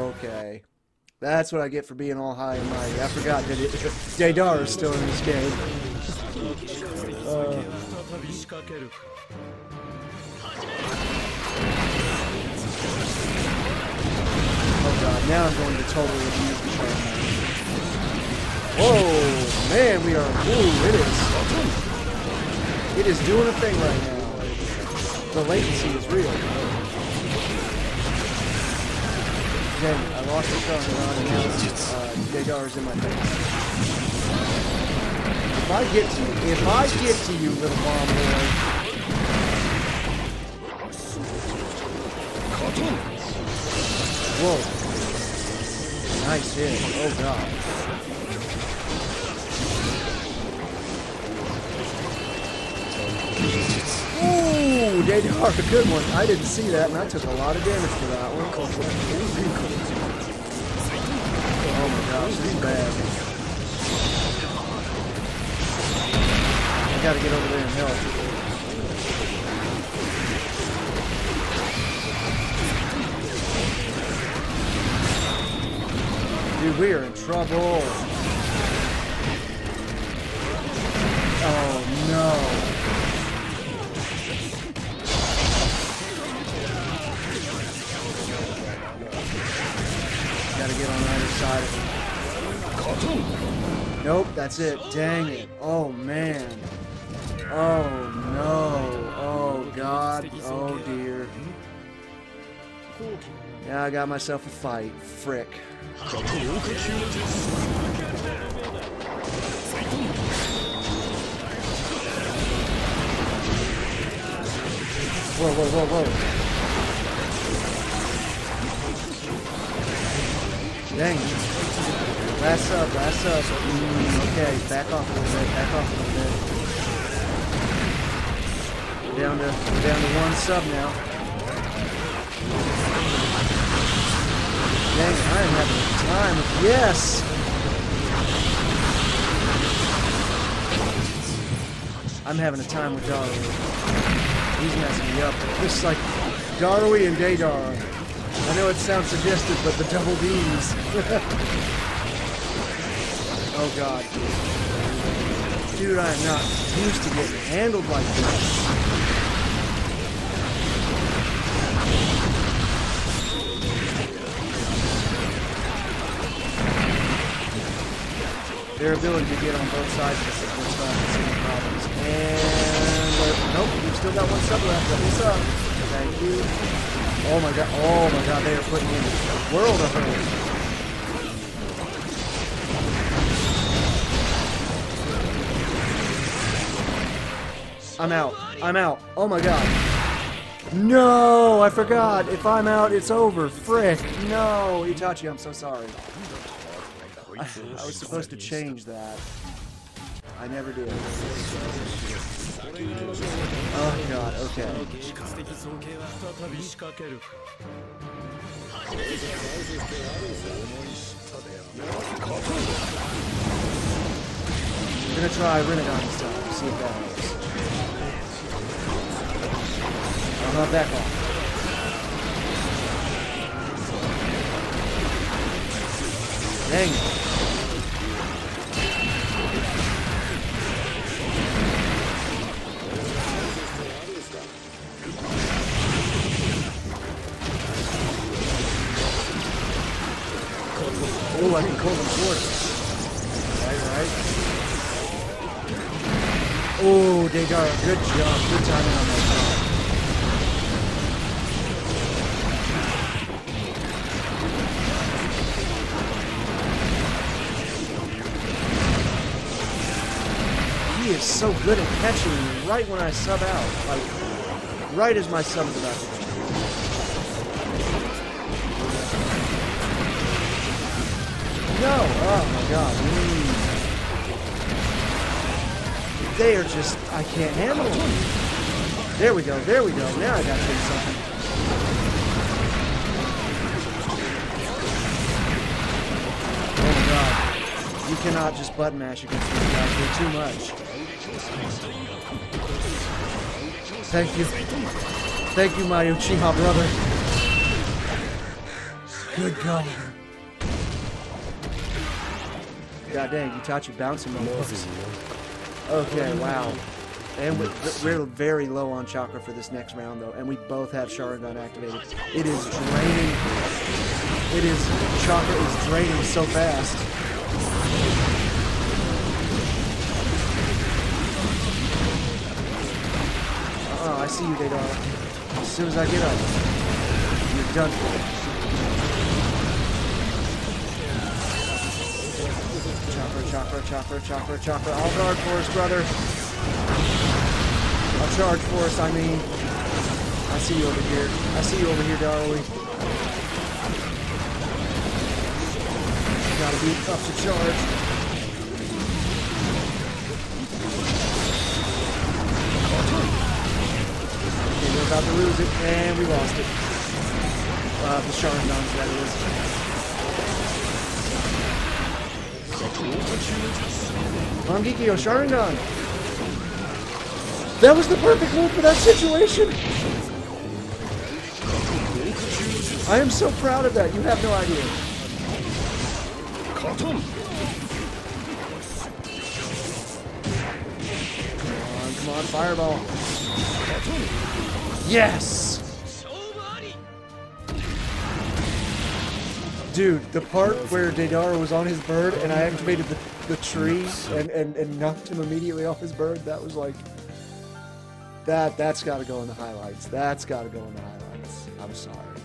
Okay. That's what I get for being all high and mighty. I forgot that Deidara is still in this game. Oh god, now I'm going to totally abuse the train. Whoa! Man, we are... Ooh, it is... It is doing a thing right now. The latency is real. Again, I lost the Sharingan and now Deidara's in my face. If I get to you, little bomb boy. Whoa. Nice hit. Oh god. Ooh, Deidara, good one. I didn't see that and I took a lot of damage for that one. Oh my gosh, this is bad. Gotta get over there and help. Dude, we are in trouble. Oh no. Gotta get on the other side of it. Nope, that's it. Dang it. Oh man. Oh no, oh god, oh dear. Yeah, I got myself a fight, frick. Whoa, whoa, whoa, whoa. Dang. Last up, last up. Okay, back off a little bit, back off a little bit. We're down to one sub now. Dang, I am having a time. Yes! I'm having a time with Darui. He's messing me up. Just like Darui and Deidara. I know it sounds suggestive, but the double D's. Oh god. Dude, I am not used to getting handled like this. Their ability to get on both sides of this time is no problems. And nope, we've still got one sub left. That was up. Thank you. Oh my god, they are putting in a world of hurt. I'm out. I'm out. Oh my god. No, I forgot. If I'm out, it's over. Frick. No, Itachi, I'm so sorry. I was supposed to change that. I never did. Oh god, okay. I'm gonna try Rinnegan this time, see if that works. I'm not back off. Dang it. Oh, I can call them force. Right. Oh, Deidara, good job. Good timing on that job. He is so good at catching me right when I sub out. Like, right as my sub is about to go. No! Oh my god. They are just... I can't handle them. There we go, there we go. Now I gotta do something. Oh my god. You cannot just button mash against these guys. They're too much. Thank you. Thank you, my Uchiha brother. Good going. God dang, Itachi bouncing the horses. Okay, wow. And we're very low on chakra for this next round, though, and we both have Sharingan activated. It is draining. It is... chakra is draining so fast. Uh-oh, I see you, Deidara. As soon as I get up, you're done for it. Chakra, chakra, chakra, chakra, chakra. I'll guard for us, brother. I'll charge for us, I mean. I see you over here. I see you over here, Darui. Gotta be up to charge. Okay, we're about to lose it, and we lost it. The Sharingans, that is. Mangekyo, Sharingan! That was the perfect move for that situation! I am so proud of that, you have no idea. Come on, come on, fireball. Yes! Dude, the part where Deidara was on his bird and I activated the tree and knocked him immediately off his bird, that was like... That's gotta go in the highlights. That's gotta go in the highlights. I'm sorry.